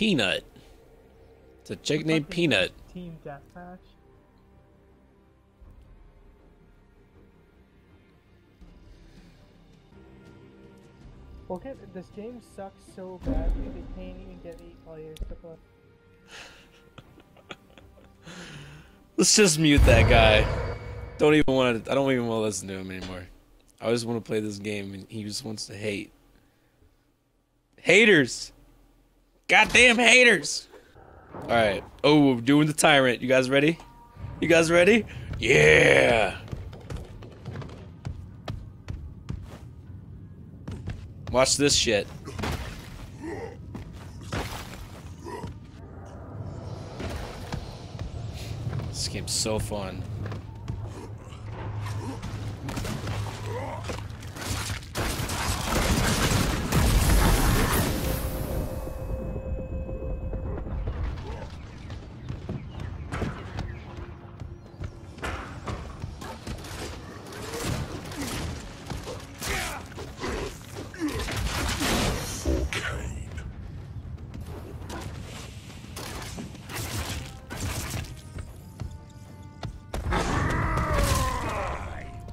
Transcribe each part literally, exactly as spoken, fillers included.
Peanut. It's a chick named like Peanut. Team Deathmatch. Well, okay, this game sucks so badly they can't even get eight players to play. Let's just mute that guy. Don't even want to. I don't even want to listen to him anymore. I just want to play this game, and he just wants to hate. Haters. Goddamn haters. All right. Oh, we're doing the tyrant. You guys ready? You guys ready? Yeah. Watch this shit. This game's so fun.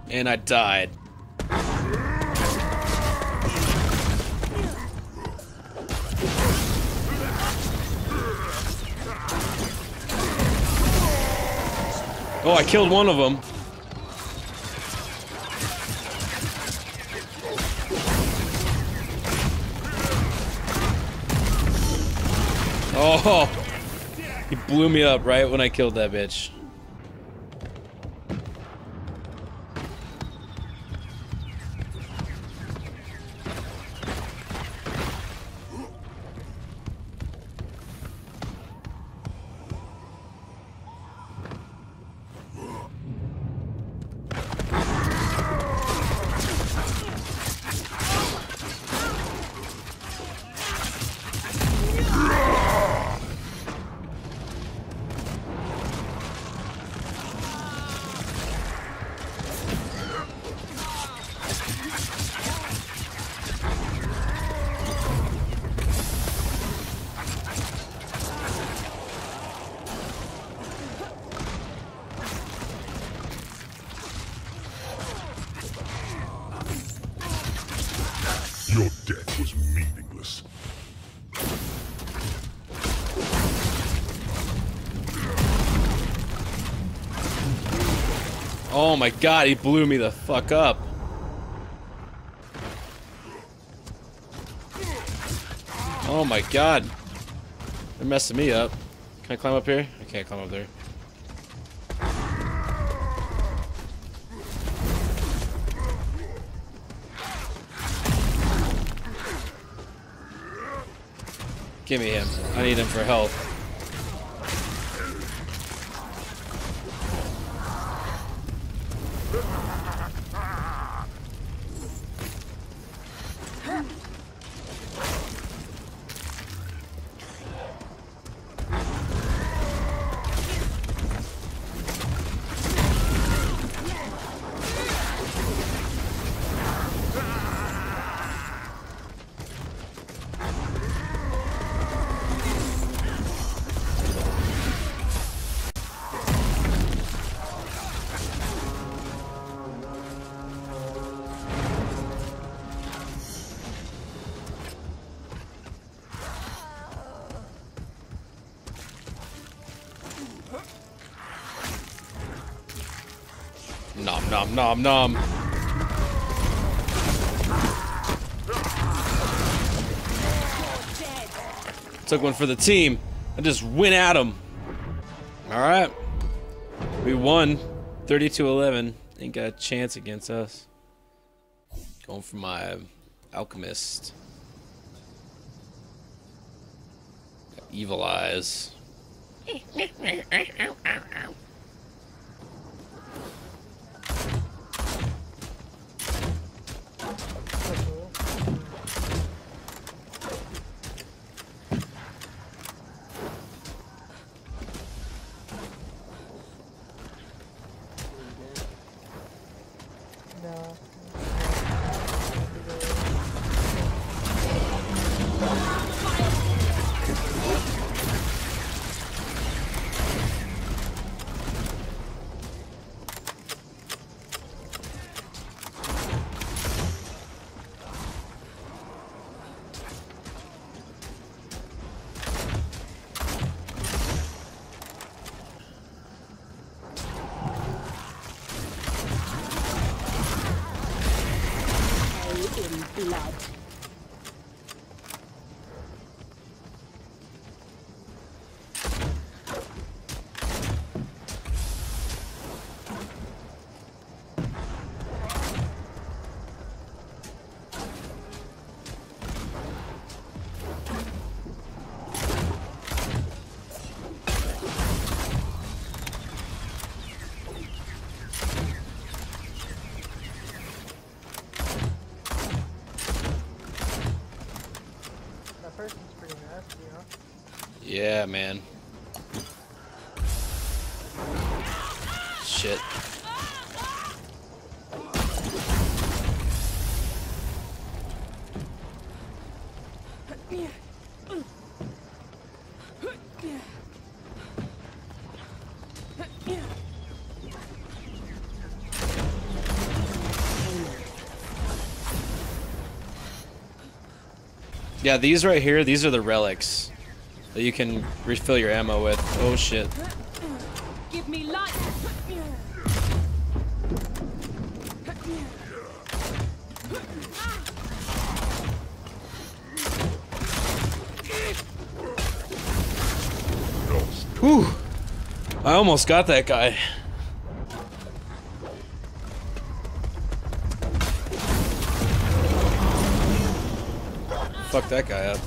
And I died. Oh, I killed one of them. Oh, he blew me up right when I killed that bitch. Your death was meaningless. Oh my god, he blew me the fuck up. Oh my god. They're messing me up. Can I climb up here? I can't climb up there. Give me him. I need him for health. Nom nom nom nom. Took one for the team. I just went at him. All right, we won, thirty-two eleven. Ain't got a chance against us. Going for my alchemist. Got evil eyes. blood. Yeah, man. Shit. Yeah, these right here, these are the relics that you can refill your ammo with. Oh shit. Give me light. Whew. I almost got that guy. Fuck that guy up.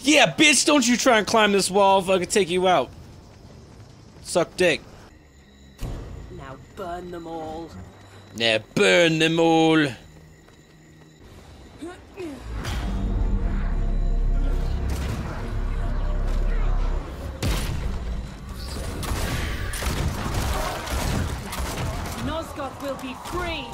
Yeah, bitch, don't you try and climb this wall if I could take you out. Suck dick. Now burn them all. Now burn them all. Nosgoth will be free.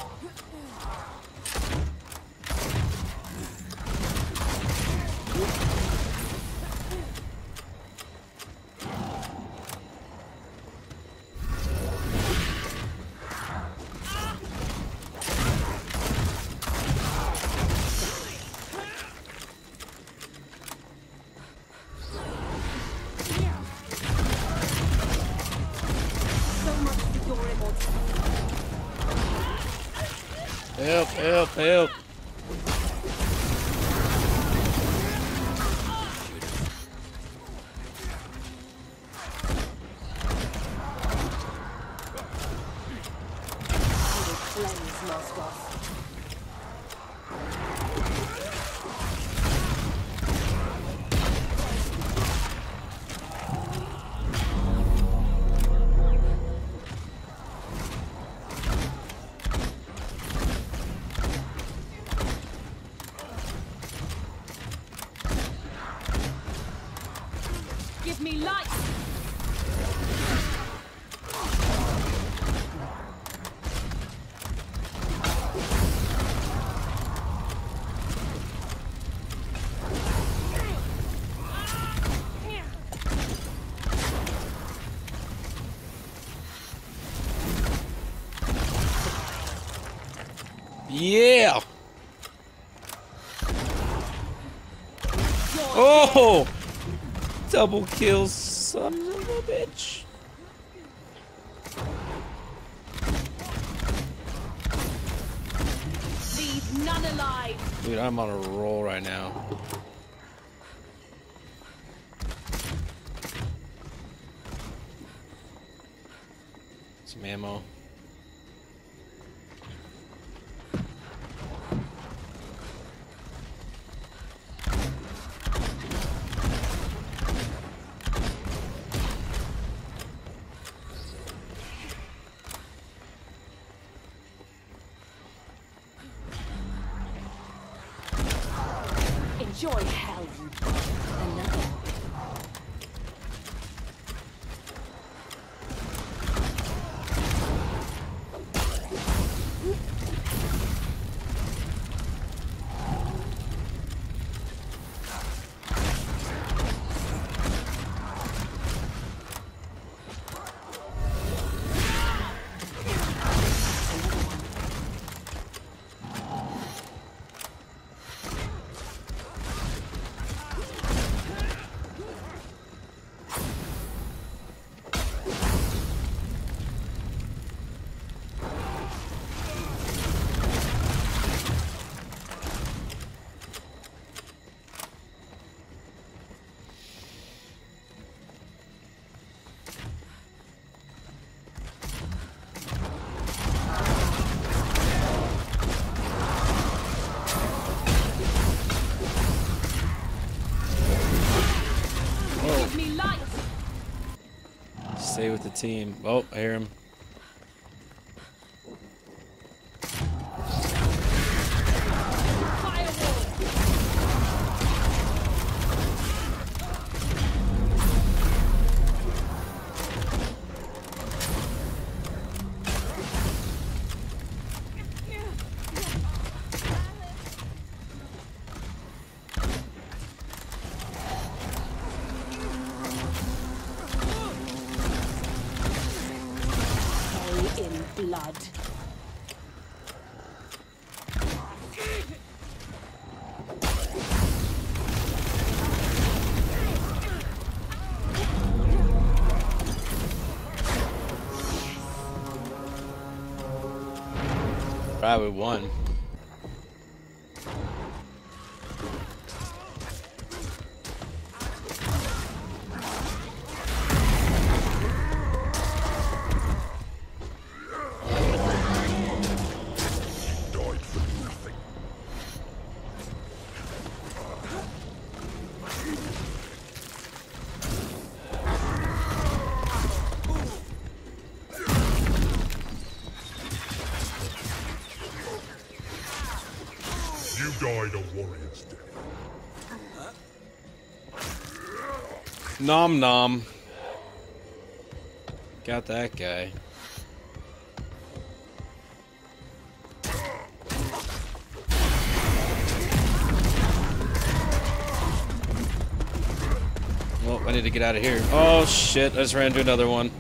Help, help, help. Give me light! Yeah! Oh! Double kill, son of a bitch. Leave none alive. Dude, I'm on a roll right now. Some ammo. Enjoy hell, you another. Stay with the team. Oh, I hear him. Blood. Right, we won. Died a warrior's death. Nom nom. Got that guy. Well, I need to get out of here. Oh shit, I just ran into another one.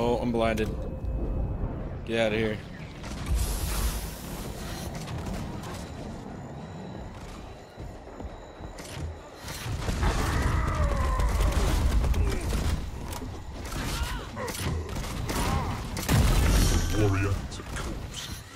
Oh, I'm blinded. Get out of here. Warrior to corpse.